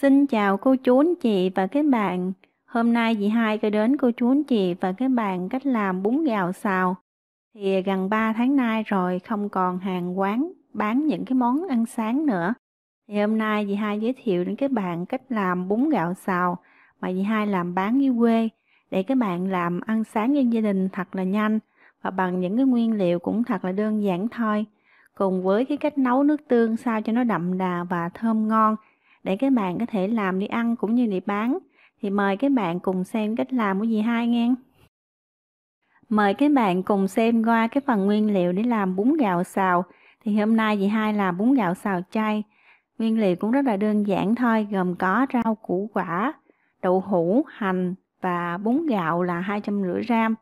Xin chào cô chú anh chị và các bạn. Hôm nay dì Hai gửi đến cô chú anh chị và các bạn cách làm bún gạo xào. Thì gần 3 tháng nay rồi không còn hàng quán bán những cái món ăn sáng nữa. Thì hôm nay dì Hai giới thiệu đến các bạn cách làm bún gạo xào mà dì Hai làm bán dưới quê, để các bạn làm ăn sáng với gia đình thật là nhanh và bằng những cái nguyên liệu cũng thật là đơn giản thôi. Cùng với cái cách nấu nước tương sao cho nó đậm đà và thơm ngon, để các bạn có thể làm đi ăn cũng như đi bán. Thì mời các bạn cùng xem cách làm của dì Hai nghe. Mời các bạn cùng xem qua cái phần nguyên liệu để làm bún gạo xào. Thì hôm nay dì Hai làm bún gạo xào chay. Nguyên liệu cũng rất là đơn giản thôi, gồm có rau củ quả, đậu hũ, hành và bún gạo là 250 gram.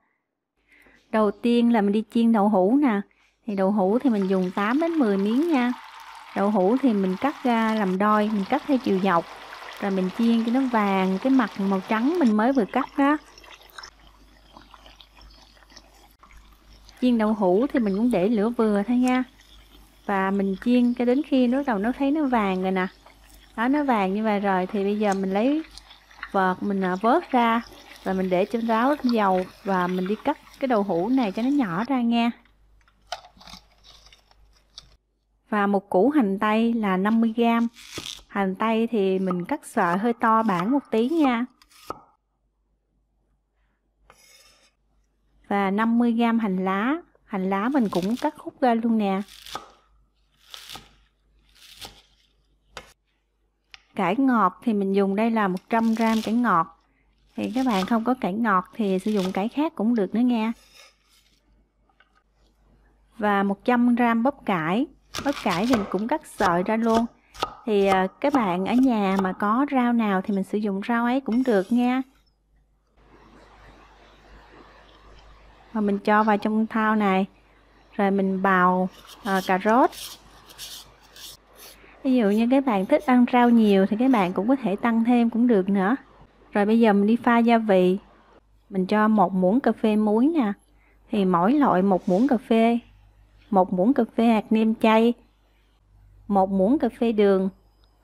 Đầu tiên là mình đi chiên đậu hũ nè. Thì đậu hũ thì mình dùng 8 đến 10 miếng nha. Đậu hũ thì mình cắt ra làm đôi, mình cắt theo chiều dọc. Rồi mình chiên cho nó vàng, cái mặt màu trắng mình mới vừa cắt đó. Chiên đậu hũ thì mình cũng để lửa vừa thôi nha. Và mình chiên cho đến khi nó đầu nó thấy nó vàng rồi nè. Đó, nó vàng như vậy rồi thì bây giờ mình lấy vợt mình vớt ra. Rồi mình để trên ráo dầu và mình đi cắt cái đậu hũ này cho nó nhỏ ra nha. Và một củ hành tây là 50 g. Hành tây thì mình cắt sợi hơi to bản một tí nha. Và 50 g hành lá. Hành lá mình cũng cắt khúc ra luôn nè. Cải ngọt thì mình dùng đây là 100 g cải ngọt. Thì các bạn không có cải ngọt thì sử dụng cải khác cũng được nữa nha. Và 100 g bắp cải. Bắp cải thì mình cũng cắt sợi ra luôn. Thì các bạn ở nhà mà có rau nào thì mình sử dụng rau ấy cũng được nha. Và mình cho vào trong thau này. Rồi mình bào cà rốt. Ví dụ như các bạn thích ăn rau nhiều thì các bạn cũng có thể tăng thêm cũng được nữa. Rồi bây giờ mình đi pha gia vị. Mình cho 1 muỗng cà phê muối nè. Thì mỗi loại 1 muỗng cà phê, 1 muỗng cà phê hạt nêm chay, 1 muỗng cà phê đường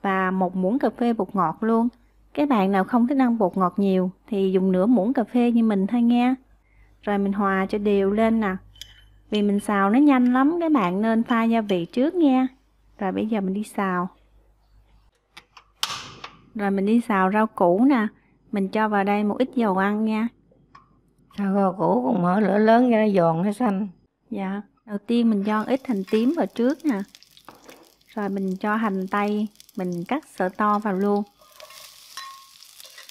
và 1 muỗng cà phê bột ngọt luôn. Các bạn nào không thích ăn bột ngọt nhiều thì dùng nửa muỗng cà phê như mình thôi nha. Rồi mình hòa cho đều lên nè. Vì mình xào nó nhanh lắm, các bạn nên pha gia vị trước nha. Rồi bây giờ mình đi xào. Rồi mình đi xào rau củ nè. Mình cho vào đây một ít dầu ăn nha. Xào rau củ cũng mở lửa lớn cho nó giòn nó xanh. Dạ. Đầu tiên mình cho ít hành tím vào trước nè. Rồi mình cho hành tây mình cắt sợi to vào luôn.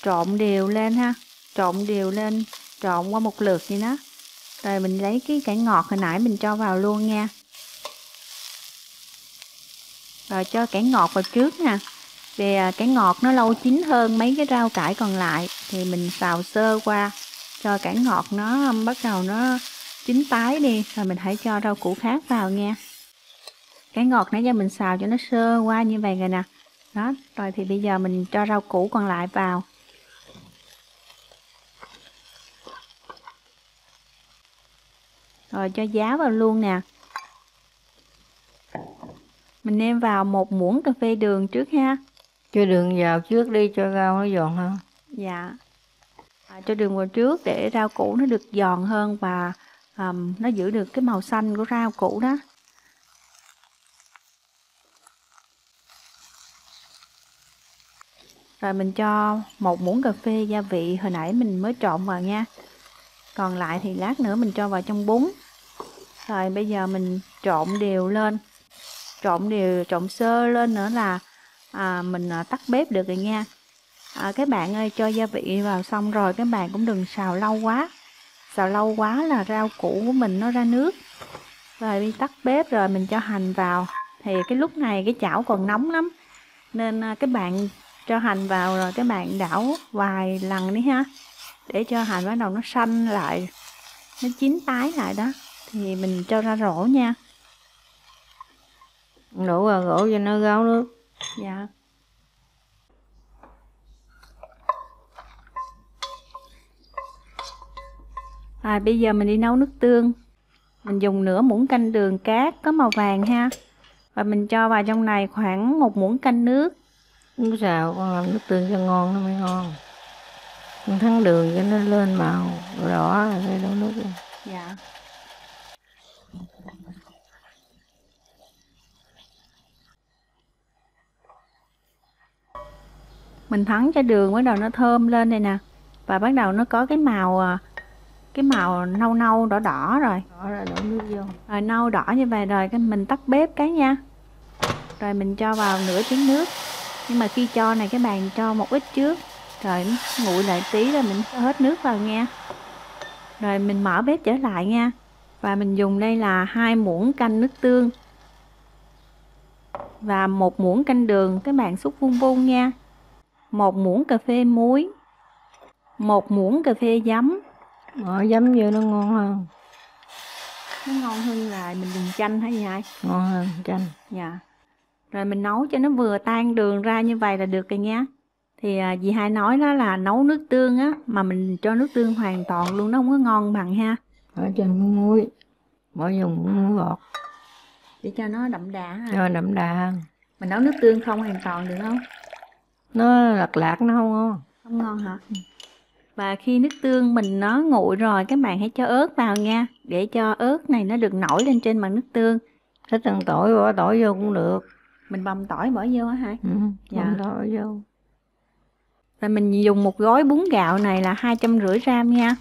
Trộn đều lên ha. Trộn đều lên, trộn qua một lượt như đó. Rồi mình lấy cái cải ngọt hồi nãy mình cho vào luôn nha. Rồi cho cải ngọt vào trước nè. Vì cải ngọt nó lâu chín hơn mấy cái rau cải còn lại. Thì mình xào sơ qua cho cải ngọt nó bắt đầu nó chín tái đi, rồi mình hãy cho rau củ khác vào nha. Cái ngọt nãy giờ mình xào cho nó sơ qua như vậy rồi nè. Đó, rồi thì bây giờ mình cho rau củ còn lại vào. Rồi cho giá vào luôn nè. Mình nêm vào 1 muỗng cà phê đường trước ha. Cho đường vào trước đi cho rau nó giòn hơn. Dạ. Cho đường vào trước để rau củ nó được giòn hơn và nó giữ được cái màu xanh của rau củ đó. Rồi mình cho 1 muỗng cà phê gia vị hồi nãy mình mới trộn vào nha. Còn lại thì lát nữa mình cho vào trong bún. Rồi bây giờ mình trộn đều lên. Trộn sơ lên nữa là mình tắt bếp được rồi nha. Các bạn ơi, cho gia vị vào xong rồi các bạn cũng đừng xào lâu quá. Xào lâu quá là rau củ của mình nó ra nước. Rồi đi tắt bếp rồi mình cho hành vào. Thì cái lúc này cái chảo còn nóng lắm. Nên các bạn cho hành vào rồi các bạn đảo vài lần đi ha. Để cho hành bắt đầu nó xanh lại. Nó chín tái lại đó. Thì mình cho ra rổ nha. Đổ vào rổ cho nó ráo nước. Dạ. Bây giờ mình đi nấu nước tương. Mình dùng nửa muỗng canh đường cát có màu vàng ha. Và mình cho vào trong này khoảng 1 muỗng canh nước. Con xào con làm nước tương cho ngon nó mới ngon. Con thắng đường cho nó lên màu đỏ rồi đổ nước lên. Dạ. Mình thắng cho đường bắt đầu nó thơm lên đây nè. Và bắt đầu nó có cái màu nâu nâu đỏ đỏ rồi. Đỏ rồi đổ nước vô. Rồi nâu đỏ như vậy rồi cái mình tắt bếp cái nha. Rồi mình cho vào nửa chén nước. Nhưng mà khi cho này cái bạn cho một ít trước. Rồi nguội lại tí rồi mình hết nước vào nha. Rồi mình mở bếp trở lại nha. Và mình dùng đây là 2 muỗng canh nước tương và 1 muỗng canh đường. Các bạn xúc vung vung nha. 1 muỗng cà phê muối, 1 muỗng cà phê giấm. Bỏ giấm vô nó ngon hơn. Nó ngon hơn là mình dùng chanh hả nhỉ? Ngon hơn chanh. Dạ. Rồi mình nấu cho nó vừa tan đường ra như vậy là được rồi nha. Thì dì Hai nói đó là nấu nước tương á, mà mình cho nước tương hoàn toàn luôn nó không có ngon bằng ha. Ở trên muối, mỗi dùng muối bột để cho nó đậm đà ha. Cho đậm đà hơn. Mình nấu nước tương không hoàn toàn được không? Nó lật lạc nó không ngon. Không ngon hả? Và khi nước tương mình nó nguội rồi các bạn hãy cho ớt vào nha. Để cho ớt này nó được nổi lên trên mặt nước tương. Thích ăn tỏi bỏ tỏi vô cũng được. Mình băm tỏi bỏ vô hả Hai? Ừ, dạ. Băm tỏi vô. Rồi mình dùng 1 gói bún gạo này là 250 gram nha.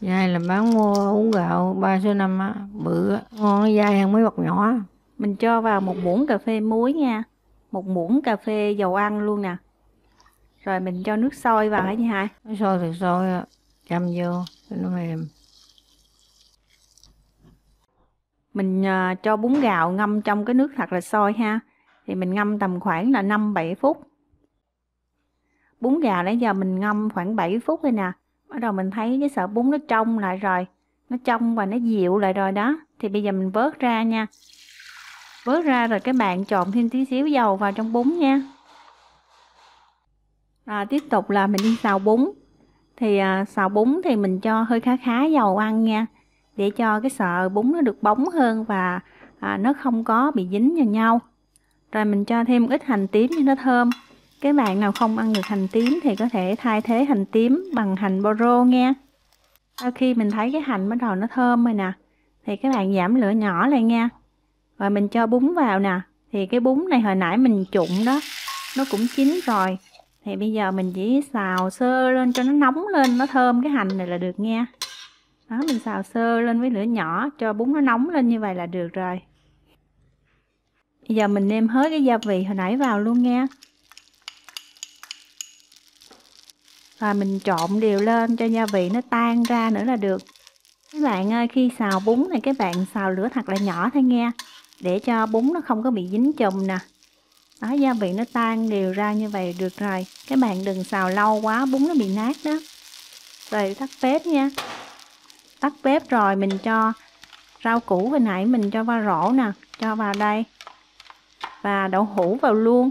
Dai là bán mua bún gạo 3/5 á, bự á, ngon nó dai hơn mấy bọc nhỏ. Mình cho vào 1 muỗng cà phê muối nha, 1 muỗng cà phê dầu ăn luôn nè. Rồi mình cho nước sôi vào hả chị Hai? Nước sôi thì sôi, châm vô cho nó mềm. Mình cho bún gạo ngâm trong cái nước thật là sôi ha. Thì mình ngâm tầm khoảng là 5-7 phút. Bún gạo nãy giờ mình ngâm khoảng 7 phút thôi nè. Bắt đầu mình thấy cái sợi bún nó trong lại rồi. Nó trong và nó dịu lại rồi đó. Thì bây giờ mình vớt ra nha. Vớt ra rồi các bạn trộn thêm tí xíu dầu vào trong bún nha. À, tiếp tục là mình đi xào bún. Thì xào bún thì mình cho hơi khá dầu ăn nha. Để cho cái sợi bún nó được bóng hơn và nó không có bị dính vào nhau. Rồi mình cho thêm ít hành tím cho nó thơm. Các bạn nào không ăn được hành tím thì có thể thay thế hành tím bằng hành boro nha. Sau khi mình thấy cái hành bắt đầu nó thơm rồi nè, thì các bạn giảm lửa nhỏ lại nha. Rồi mình cho bún vào nè. Thì cái bún này hồi nãy mình trụng đó, nó cũng chín rồi. Thì bây giờ mình chỉ xào sơ lên cho nó nóng lên, nó thơm cái hành này là được nha. Đó, mình xào sơ lên với lửa nhỏ, cho bún nó nóng lên như vậy là được rồi. Bây giờ mình nêm hết cái gia vị hồi nãy vào luôn nha. Và mình trộn đều lên cho gia vị nó tan ra nữa là được. Các bạn ơi, khi xào bún này các bạn xào lửa thật là nhỏ thôi nha. Để cho bún nó không có bị dính chùm nè. Đó, gia vị nó tan đều ra như vậy được rồi. Các bạn đừng xào lâu quá, bún nó bị nát đó. Rồi tắt bếp nha. Tắt bếp rồi mình cho rau củ hồi nãy mình cho vào rổ nè. Cho vào đây. Và đậu hũ vào luôn.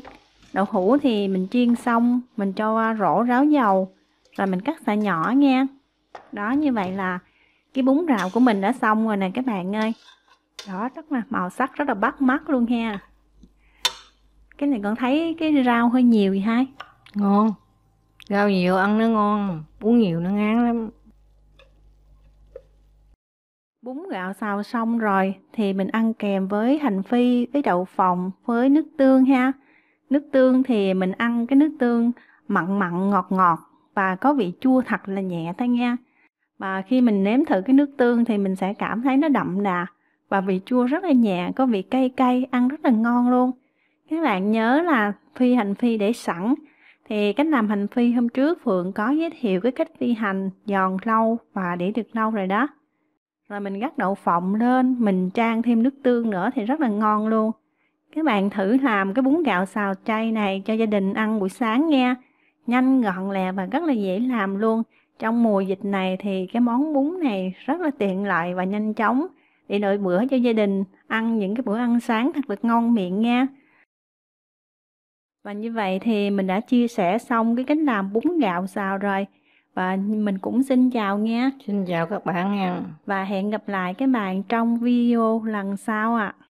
Đậu hũ thì mình chiên xong, mình cho rổ ráo dầu. Rồi mình cắt sợi nhỏ nha. Đó, như vậy là cái bún rạo của mình đã xong rồi nè các bạn ơi. Đó, rất là màu sắc rất là bắt mắt luôn ha. Cái này con thấy cái rau hơi nhiều vậy Hai? Ngon. Rau nhiều ăn nó ngon, bún nhiều nó ngán lắm. Bún gạo xào xong rồi thì mình ăn kèm với hành phi, với đậu phộng, với nước tương ha. Nước tương thì mình ăn cái nước tương mặn mặn ngọt ngọt và có vị chua thật là nhẹ thôi nha. Và khi mình nếm thử cái nước tương thì mình sẽ cảm thấy nó đậm đà và vị chua rất là nhẹ, có vị cay cay, ăn rất là ngon luôn. Các bạn nhớ là phi hành phi để sẵn. Thì cách làm hành phi hôm trước Phượng có giới thiệu cái cách phi hành giòn lâu và để được lâu rồi đó. Rồi mình gắt đậu phộng lên, mình trang thêm nước tương nữa thì rất là ngon luôn. Các bạn thử làm cái bún gạo xào chay này cho gia đình ăn buổi sáng nha. Nhanh gọn lẹ và rất là dễ làm luôn. Trong mùa dịch này thì cái món bún này rất là tiện lợi và nhanh chóng. Để đợi bữa cho gia đình ăn những cái bữa ăn sáng thật là ngon miệng nha. Và như vậy thì mình đã chia sẻ xong cái cách làm bún gạo xào rồi. Và mình cũng xin chào nha. Xin chào các bạn nha. Và hẹn gặp lại các bạn trong video lần sau ạ.